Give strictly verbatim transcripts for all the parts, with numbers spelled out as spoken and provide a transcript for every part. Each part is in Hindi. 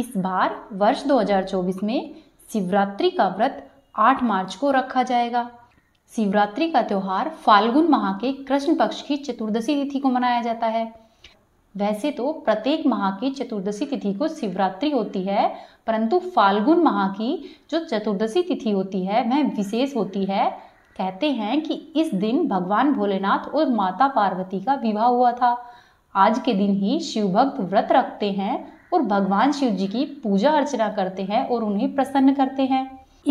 इस बार वर्ष दो हज़ार चौबीस में शिवरात्रि का व्रत आठ मार्च को रखा जाएगा। शिवरात्रि का त्यौहार फाल्गुन माह के कृष्ण पक्ष की चतुर्दशी तिथि को मनाया जाता है। वैसे तो प्रत्येक माह की चतुर्दशी तिथि को शिवरात्रि होती है, परंतु फाल्गुन माह की जो चतुर्दशी तिथि होती है वह विशेष होती है। कहते हैं कि इस दिन भगवान भोलेनाथ और माता पार्वती का विवाह हुआ था। आज के दिन ही शिवभक्त व्रत रखते हैं और भगवान शिव जी की पूजा अर्चना करते हैं और उन्हें प्रसन्न करते हैं।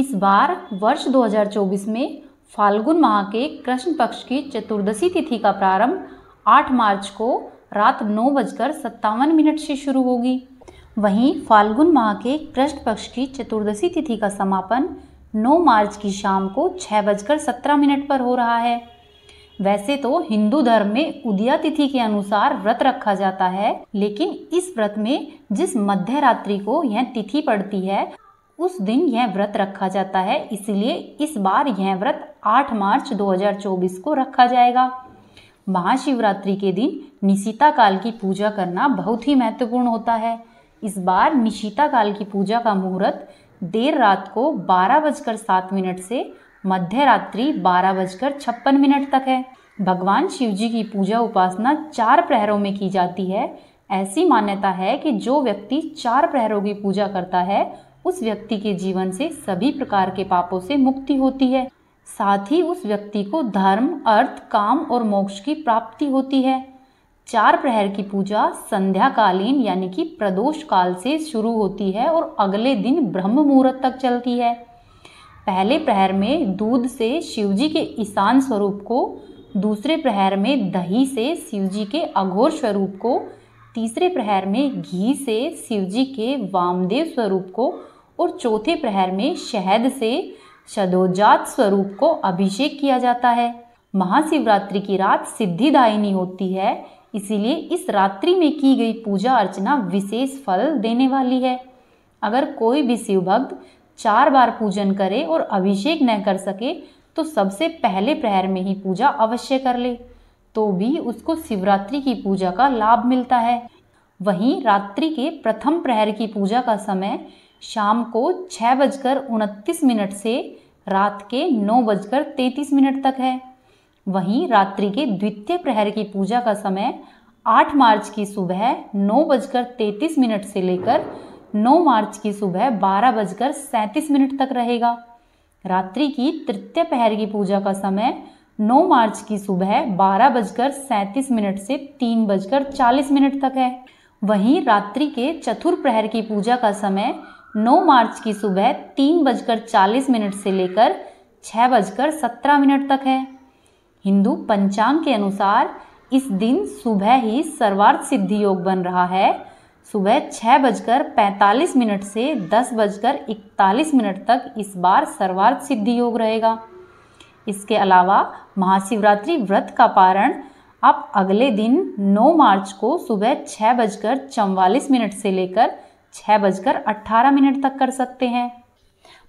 इस बार वर्ष दो हज़ार चौबीस में फाल्गुन माह के कृष्ण पक्ष की चतुर्दशी तिथि का प्रारंभ आठ मार्च को रात नौ बजकर सत्तावन मिनट से शुरू होगी। वहीं फाल्गुन माह के कृष्ण पक्ष की चतुर्दशी तिथि का समापन नौ मार्च की शाम को छः बजकर सत्रह मिनट पर हो रहा है। वैसे तो हिंदू धर्म में उदया तिथि के अनुसार व्रत रखा जाता है, लेकिन इस व्रत में जिस मध्य रात्रि को यह तिथि पड़ती है उस दिन यह व्रत रखा जाता है, इसलिए इस बार यह व्रत आठ मार्च दो हज़ार चौबीस को रखा जाएगा। महाशिवरात्रि के दिन निशिता काल की पूजा करना बहुत ही महत्वपूर्ण होता है। इस बार निशिता काल की पूजा का मुहूर्त देर रात को बारह बजकर सात मिनट से मध्य रात्रि बारह बजकर छप्पन मिनट तक है। भगवान शिव जी की पूजा उपासना चार प्रहरों में की जाती है। ऐसी मान्यता है कि जो व्यक्ति चार प्रहरों की पूजा करता है उस व्यक्ति के जीवन से सभी प्रकार के पापों से मुक्ति होती है, साथ ही उस व्यक्ति को धर्म, अर्थ, काम और मोक्ष की प्राप्ति होती है। चार प्रहर की पूजा संध्याकालीन यानी कि प्रदोष काल से शुरू होती है और अगले दिन ब्रह्म मुहूर्त तक चलती है। पहले प्रहर में दूध से शिवजी के ईशान स्वरूप को, दूसरे प्रहर में दही से शिवजी के अघोर स्वरूप को, तीसरे प्रहर में घी से शिवजी के वामदेव स्वरूप को और चौथे प्रहर में शहद से शदोजात स्वरूप को अभिषेक किया जाता है। महाशिवरात्रि की रात सिद्धिदायिनी होती है, इसीलिए इस रात्रि में की गई पूजा अर्चना विशेष फल देने वाली है। अगर कोई भी शिवभक्त चार बार पूजन करे और अभिषेक न कर सके तो सबसे पहले प्रहर में ही पूजा अवश्य कर ले, तो भी उसको शिवरात्रि की पूजा का लाभ मिलता है। वहीं रात्रि के प्रथम प्रहर की पूजा का समय शाम को छः बजकर उनतीस मिनट से रात के नौ बजकर तैंतीस मिनट तक है। वहीं रात्रि के द्वितीय प्रहर की पूजा का समय आठ मार्च की सुबह नौ बजकर तैंतीस मिनट से लेकर नौ मार्च की सुबह बारह बजकर सैंतीस मिनट तक रहेगा। रात्रि की तृतीय प्रहर की पूजा का समय नौ मार्च की सुबह बारह बजकर सैंतीस मिनट से तीन बजकर चालीस मिनट तक है। वहीं रात्रि के चतुर्थ प्रहर की पूजा का समय नौ मार्च की सुबह तीन बजकर चालीस मिनट से लेकर छः बजकर सत्रह मिनट तक है। हिंदू पंचांग के अनुसार इस दिन सुबह ही सर्वार्थ सिद्धि योग बन रहा है। सुबह छः बजकर पैंतालीस मिनट से दस बजकर इकतालीस मिनट तक इस बार सर्वार्थ सिद्धि योग रहेगा। इसके अलावा महाशिवरात्रि व्रत का पारण आप अगले दिन नौ मार्च को सुबह छः बजकर चौवालीस मिनट से लेकर छः बजकर अट्ठारह मिनट तक कर सकते हैं।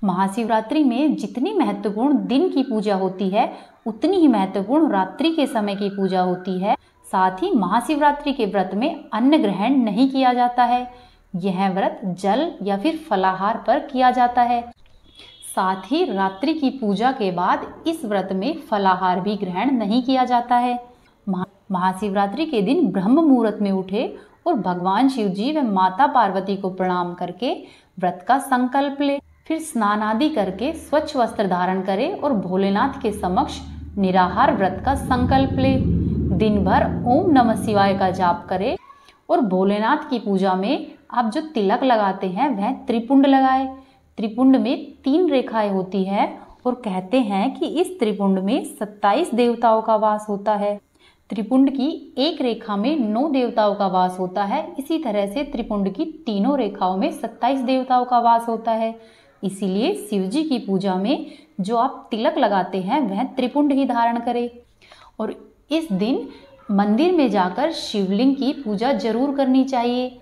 महाशिवरात्रि में जितनी महत्वपूर्ण दिन की पूजा होती है उतनी ही महत्वपूर्ण रात्रि के समय की पूजा होती है। साथ ही महाशिवरात्रि के व्रत में अन्न ग्रहण नहीं किया जाता है। यह व्रत जल या फिर फलाहार पर किया जाता है। साथ ही रात्रि की पूजा के बाद इस व्रत में फलाहार भी ग्रहण नहीं किया जाता है। महाशिवरात्रि के दिन ब्रह्म मुहूर्त में उठे और भगवान शिव जी व माता पार्वती को प्रणाम करके व्रत का संकल्प ले, फिर स्नान आदि करके स्वच्छ वस्त्र धारण करे और भोलेनाथ के समक्ष निराहार व्रत का संकल्प ले। दिन भर ओम नमः शिवाय का जाप करे और भोलेनाथ की पूजा में आप जो तिलक लगाते हैं वह त्रिपुंड लगाए। त्रिपुंड में तीन रेखाएं होती है और कहते हैं कि इस त्रिपुंड में सत्ताईस देवताओं का वास होता है। त्रिपुंड की एक रेखा में नौ देवताओं का वास होता है। इसी तरह से त्रिपुंड की तीनों रेखाओं में सत्ताईस देवताओं का वास होता है। इसीलिए शिवजी की पूजा में जो आप तिलक लगाते हैं वह त्रिपुंड ही धारण करें और इस दिन मंदिर में जाकर शिवलिंग की पूजा जरूर करनी चाहिए।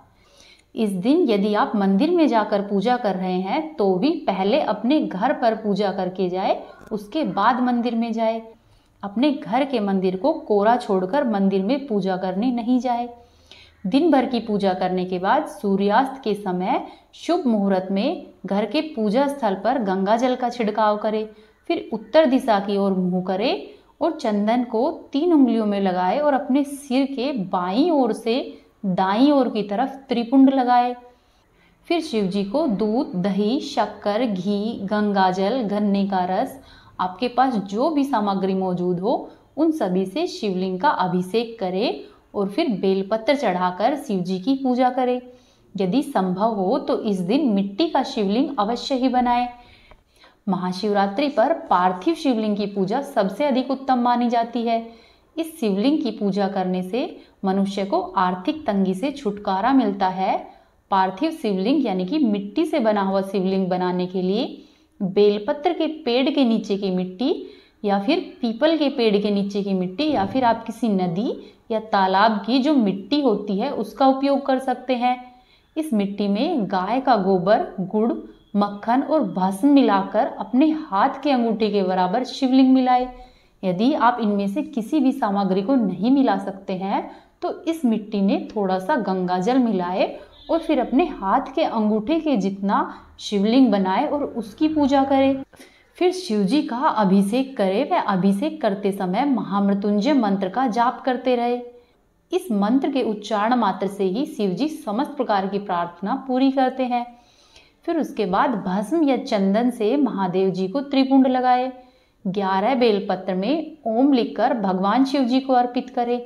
इस दिन यदि आप मंदिर में जाकर पूजा कर रहे हैं तो भी पहले अपने घर पर पूजा करके जाए, उसके बाद मंदिर में जाए। अपने घर के मंदिर को कोरा छोड़कर मंदिर में पूजा करने नहीं जाए। दिन भर की पूजा करने के बाद सूर्यास्त के समय शुभ मुहूर्त में घर के पूजा स्थल पर गंगा जल का छिड़काव करें, फिर उत्तर दिशा की ओर मुंह करें और चंदन को तीन उंगलियों में लगाएं और अपने सिर के बाईं ओर से दाईं ओर की तरफ त्रिपुंड लगाएं। फिर शिवजी को दूध, दही, शक्कर, घी, गंगा जल, गन्ने का रस, आपके पास जो भी सामग्री मौजूद हो उन सभी से शिवलिंग का अभिषेक करें और फिर बेलपत्र चढ़ाकर शिवजी की पूजा करें। यदि संभव हो तो इस दिन मिट्टी का शिवलिंग अवश्य ही बनाएं। महाशिवरात्रि पर पार्थिव शिवलिंग की पूजा सबसे अधिक उत्तम मानी जाती है। इस शिवलिंग की पूजा करने से मनुष्य को आर्थिक तंगी से छुटकारा मिलता है। पार्थिव शिवलिंग यानी कि मिट्टी से बना हुआ शिवलिंग बनाने के लिए बेलपत्र के पेड़ के नीचे की मिट्टी या फिर पीपल के पेड़ के नीचे की मिट्टी या फिर आप किसी नदी या तालाब की जो मिट्टी होती है उसका उपयोग कर सकते हैं। इस मिट्टी में गाय का गोबर, गुड़, मक्खन और भस्म मिलाकर अपने हाथ के अंगूठे के बराबर शिवलिंग मिलाए। यदि आप इनमें से किसी भी सामग्री को नहीं मिला सकते हैं तो इस मिट्टी में थोड़ा सा गंगा जल मिलाए और फिर अपने हाथ के अंगूठे के जितना शिवलिंग बनाए और उसकी पूजा करें। फिर शिवजी का अभिषेक करें। वह अभिषेक करते समय महामृत्युंजय मंत्र का जाप करते रहे। इस मंत्र के उच्चारण मात्र से ही शिवजी समस्त प्रकार की प्रार्थना पूरी करते हैं। फिर उसके बाद भस्म या चंदन से महादेव जी को त्रिपुंड लगाए। ग्यारह बेलपत्र में ओम लिखकर भगवान शिव जी को अर्पित करें।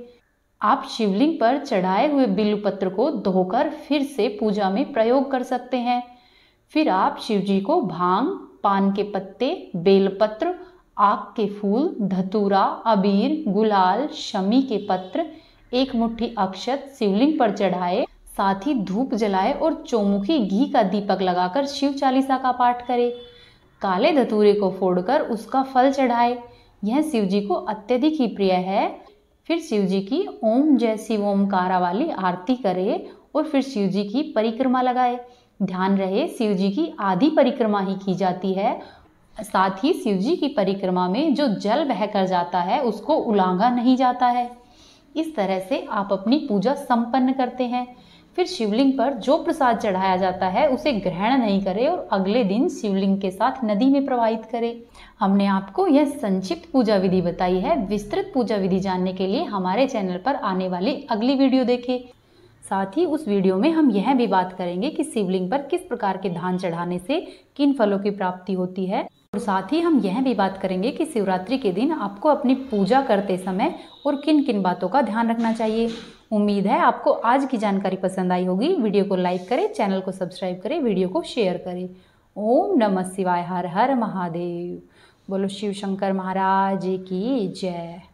आप शिवलिंग पर चढ़ाए हुए बिल्वपत्र को धोकर फिर से पूजा में प्रयोग कर सकते हैं। फिर आप शिवजी को भांग, पान के पत्ते, बेलपत्र, आक के फूल, धतूरा, अबीर, गुलाल, शमी के पत्र, एक मुट्ठी अक्षत शिवलिंग पर चढ़ाए, साथ ही धूप जलाए और चौमुखी घी का दीपक लगाकर शिव चालीसा का पाठ करें। काले धतूरे को फोड़कर उसका फल चढ़ाए, यह शिवजी को अत्यधिक ही प्रिय है। फिर शिवजी की ओम जय शिव ओमकारा वाली आरती करें और फिर शिवजी की परिक्रमा लगाए। ध्यान रहे, शिवजी की आधी परिक्रमा ही की जाती है। साथ ही शिवजी की परिक्रमा में जो जल बहकर जाता है उसको उलांघा नहीं जाता है। इस तरह से आप अपनी पूजा संपन्न करते हैं। फिर शिवलिंग पर जो प्रसाद चढ़ाया जाता है उसे ग्रहण नहीं करें और अगले दिन शिवलिंग के साथ नदी में प्रवाहित करें। हमने आपको यह संक्षिप्त पूजा विधि बताई है। विस्तृत पूजा विधि जानने के लिए हमारे चैनल पर आने वाली अगली वीडियो देखें। साथ ही उस वीडियो में हम यह भी बात करेंगे कि शिवलिंग पर किस प्रकार के धान चढ़ाने से किन फलों की प्राप्ति होती है और साथ ही हम यह भी बात करेंगे कि शिवरात्रि के दिन आपको अपनी पूजा करते समय और किन किन बातों का ध्यान रखना चाहिए। उम्मीद है आपको आज की जानकारी पसंद आई होगी। वीडियो को लाइक करें, चैनल को सब्सक्राइब करें, वीडियो को शेयर करें। ओम नमः शिवाय। हर हर महादेव। बोलो शिव शंकर महाराज की जय।